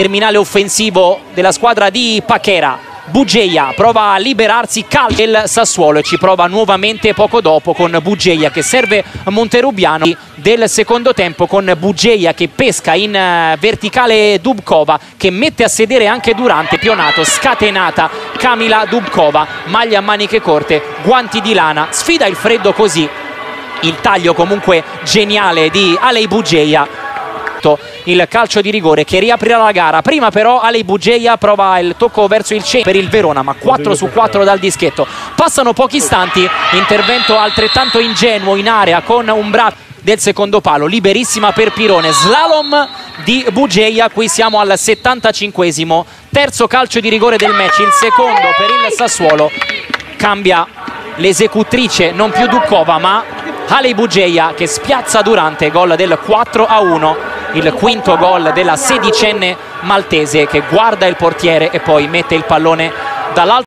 terminale offensivo della squadra di Pachera. Bugeja prova a liberarsi, calcio del Sassuolo e ci prova nuovamente poco dopo con Bugeja che serve Monterubiano del secondo tempo, con Bugeja che pesca in verticale Dubcová che mette a sedere anche Durante. Pionato, scatenata Kamila Dubcová, maglia a maniche corte, guanti di lana, sfida il freddo così. Il taglio comunque geniale di Haley Bugeja. Il calcio di rigore che riaprirà la gara. Prima però Haley Bugeja prova il tocco verso il centro per il Verona, ma 4 su 4 dal dischetto. Passano pochi istanti, intervento altrettanto ingenuo in area con un braccio del secondo palo, liberissima per Pirone, slalom di Bugeja. Qui siamo al 75esimo, terzo calcio di rigore del match, il secondo per il Sassuolo. Cambia l'esecutrice, non più Dubcová ma Haley Bugeja che spiazza Durante, gol del 4-1. Il quinto gol della sedicenne maltese che guarda il portiere e poi mette il pallone dall'alto.